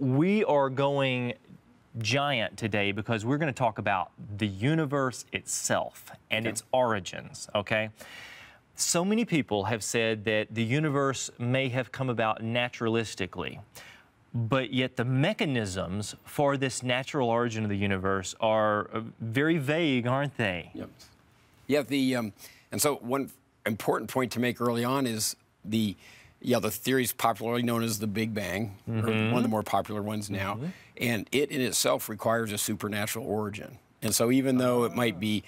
We are going giant today because we're going to talk about the universe itself and its origins, okay? So many people have said that the universe may have come about naturalistically, but yet the mechanisms for this natural origin of the universe are very vague, aren't they? Yep. Yeah, and so one important point to make early on is the theory's popularly known as the Big Bang, or one of the more popular ones now, and it in itself requires a supernatural origin. And so even though it might be,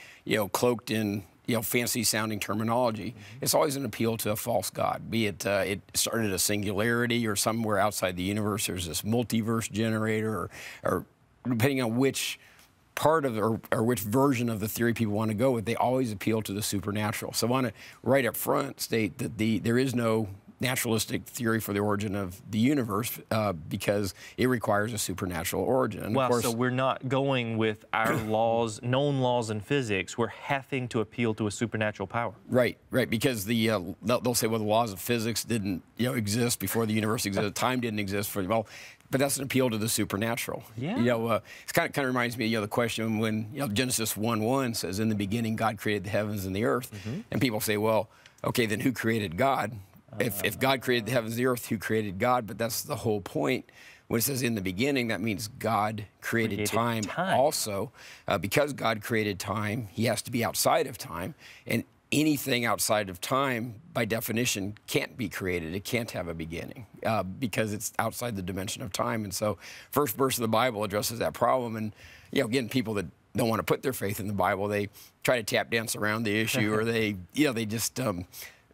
cloaked in, fancy-sounding terminology, it's always an appeal to a false god, be it it started a singularity or somewhere outside the universe, there's this multiverse generator, or depending on which part of, or which version of the theory people want to go with, they always appeal to the supernatural. So I want to right up front state that there is no naturalistic theory for the origin of the universe because it requires a supernatural origin. And of course, so we're not going with our known laws in physics. We're having to appeal to a supernatural power. Right, right, because they'll say, well, the laws of physics didn't exist before the universe existed. Time didn't exist for but that's an appeal to the supernatural. Yeah. It kind of reminds me, the question when Genesis 1:1 says, "In the beginning, God created the heavens and the earth," and people say, well, okay, then who created God? If God created the heavens and the earth, who created God? But that's the whole point. When it says in the beginning, that means God created time also. Because God created time, he has to be outside of time. And anything outside of time, by definition, can't be created. It can't have a beginning because it's outside the dimension of time. And so first verse of the Bible addresses that problem. And, again, people that don't want to put their faith in the Bible, they try to tap dance around the issue or they, they just...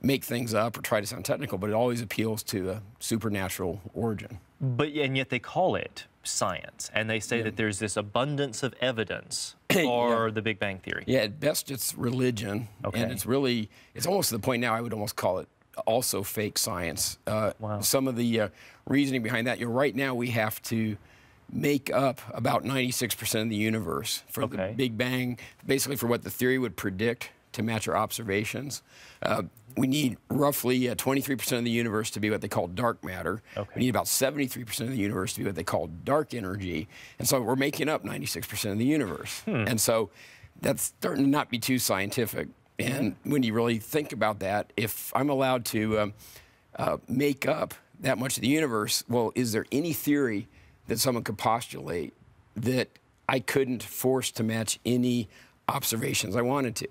make things up or try to sound technical, but it always appeals to a supernatural origin. But and yet they call it science, and they say that there's this abundance of evidence for the Big Bang Theory. Yeah, at best it's religion, and it's really, it's almost to the point now I would almost call it also fake science. Some of the reasoning behind that, right now we have to make up about 96% of the universe for the Big Bang, basically for what the theory would predict to match our observations. We need roughly 23% of the universe to be what they call dark matter. We need about 73% of the universe to be what they call dark energy. And so we're making up 96% of the universe. And so that's starting to not be too scientific. And when you really think about that, if I'm allowed to make up that much of the universe, well, is there any theory that someone could postulate that I couldn't force to match any observations I wanted to?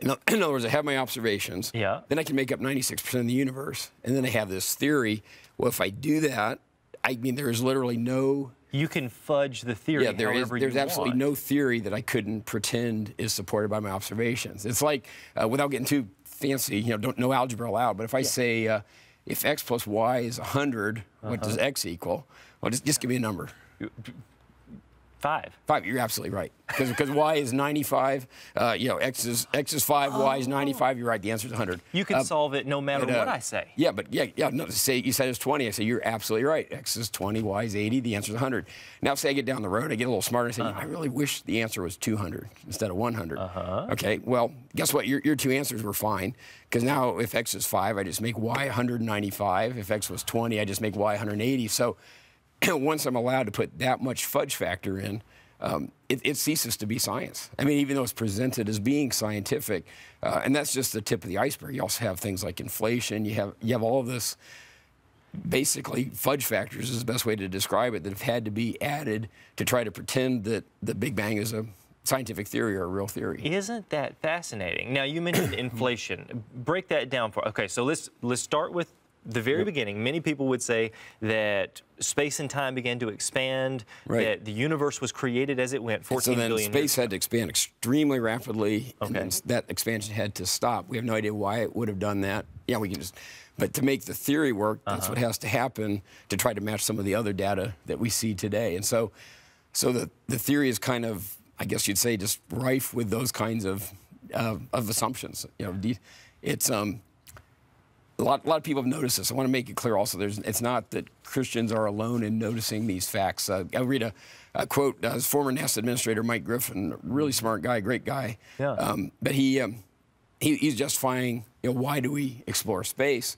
In other words, I have my observations, then I can make up 96% of the universe, and then I have this theory. Well, if I do that, I mean, there is literally no... You can fudge the theory there's absolutely no theory that I couldn't pretend is supported by my observations. It's like, without getting too fancy, no algebra allowed, but if I say, if x plus y is 100, what does x equal? Well, just give me a number. 5. 5. You're absolutely right. Because y is 95. X is 5. Oh. Y is 95. You're right. The answer is 100. You can solve it no matter what I say. Yeah, but say you said it's 20. I say you're absolutely right. X is 20. Y is 80. The answer is 100. Now say I get down the road, I get a little smarter. I say I really wish the answer was 200 instead of 100. Okay. Well, guess what? Your two answers were fine. Because now if x is 5, I just make y 195. If x was 20, I just make y 180. So once I'm allowed to put that much fudge factor in, it ceases to be science. I mean, even though it's presented as being scientific, and that's just the tip of the iceberg. You also have things like inflation. You have all of this, basically fudge factors is the best way to describe it, that have had to be added to try to pretend that the Big Bang is a scientific theory or a real theory. Isn't that fascinating? Now, you mentioned inflation. Break that down for us. Okay, so let's start with the very beginning. Many people would say that space and time began to expand, that the universe was created as it went, 14 billion years ago. So then space had to expand extremely rapidly, and then that expansion had to stop. We have no idea why it would have done that. Yeah, we can just... But to make the theory work, that's what has to happen to try to match some of the other data that we see today. And so the theory is kind of, I guess you'd say, just rife with those kinds of assumptions. It's... A lot of people have noticed this. I want to make it clear also, it's not that Christians are alone in noticing these facts. I'll read a quote. His former NASA administrator, Mike Griffin, really smart guy, great guy. But he he's justifying, why do we explore space?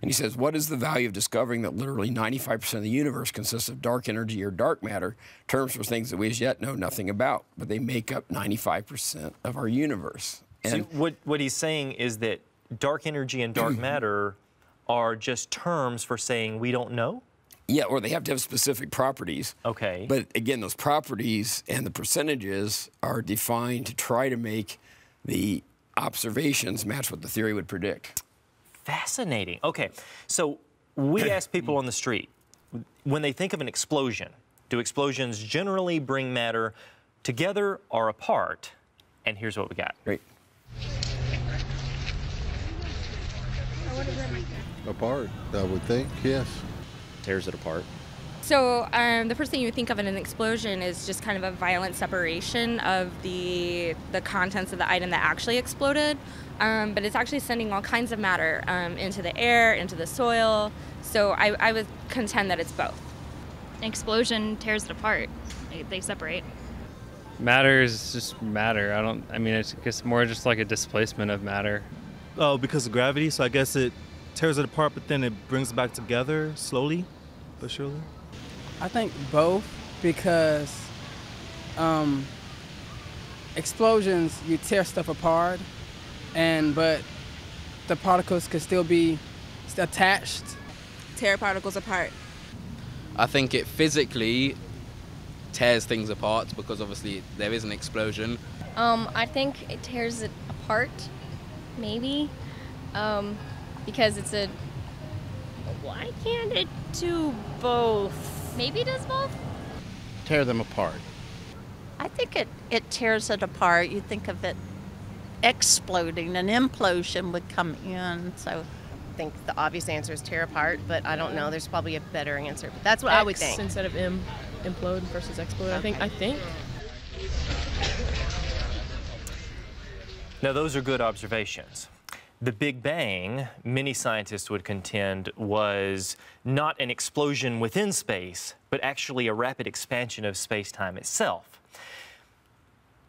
And he says, what is the value of discovering that literally 95% of the universe consists of dark energy or dark matter, terms for things that we as yet know nothing about, but they make up 95% of our universe. And so what he's saying is that dark energy and dark matter are just terms for saying we don't know? Yeah, or they have to have specific properties. Okay. But again, those properties and the percentages are defined to try to make the observations match what the theory would predict. Fascinating. Okay, so we ask people on the street, when they think of an explosion, do explosions generally bring matter together or apart? And here's what we got. Great. Apart, I would think, yes. Tears it apart. So the first thing you think of in an explosion is just kind of a violent separation of the contents of the item that actually exploded, but it's actually sending all kinds of matter into the air, into the soil, so I would contend that it's both. An explosion tears it apart. They separate. Matter is just matter. I guess more just like a displacement of matter. Oh, because of gravity, so I guess it tears it apart, but then it brings it back together slowly but surely. I think both, because explosions, you tear stuff apart, but the particles could still be attached. Tear particles apart. I think it physically tears things apart because obviously there is an explosion. I think it tears it apart, maybe, because it's a... Why can't it do both? Maybe it does both? Tear them apart. I think it tears it apart. You think of it exploding. An implosion would come in, so... I think the obvious answer is tear apart, but I don't know. There's probably a better answer, but that's what I would think. Instead of M, implode versus explode, okay. I think. Now, those are good observations. The Big Bang, many scientists would contend, was not an explosion within space, but actually a rapid expansion of space-time itself.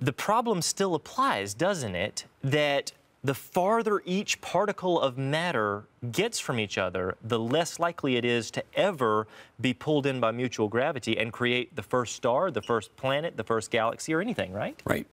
The problem still applies, doesn't it, that the farther each particle of matter gets from each other, the less likely it is to ever be pulled in by mutual gravity and create the first star, the first planet, the first galaxy, or anything, right? Right.